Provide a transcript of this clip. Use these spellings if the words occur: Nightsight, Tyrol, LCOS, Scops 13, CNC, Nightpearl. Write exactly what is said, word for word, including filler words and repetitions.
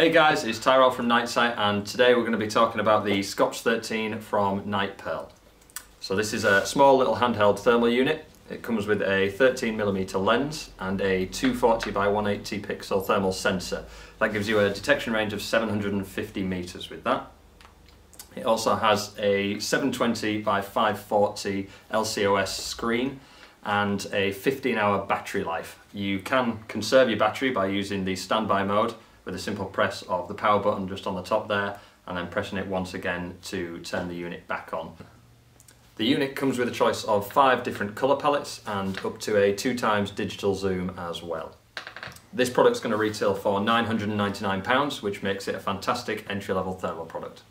Hey guys, it's Tyrol from Nightsight, and today we're going to be talking about the Scops thirteen from Nightpearl. So this is a small little handheld thermal unit. It comes with a thirteen millimeter lens and a two forty by one eighty pixel thermal sensor. That gives you a detection range of seven hundred fifty meters with that. It also has a seven twenty by five forty L C O S screen and a fifteen hour battery life. You can conserve your battery by using the standby mode with a simple press of the power button just on the top there and then pressing it once again to turn the unit back on. The unit comes with a choice of five different colour palettes and up to a two times digital zoom as well. This product's going to retail for nine hundred and ninety-nine pounds, which makes it a fantastic entry-level thermal product.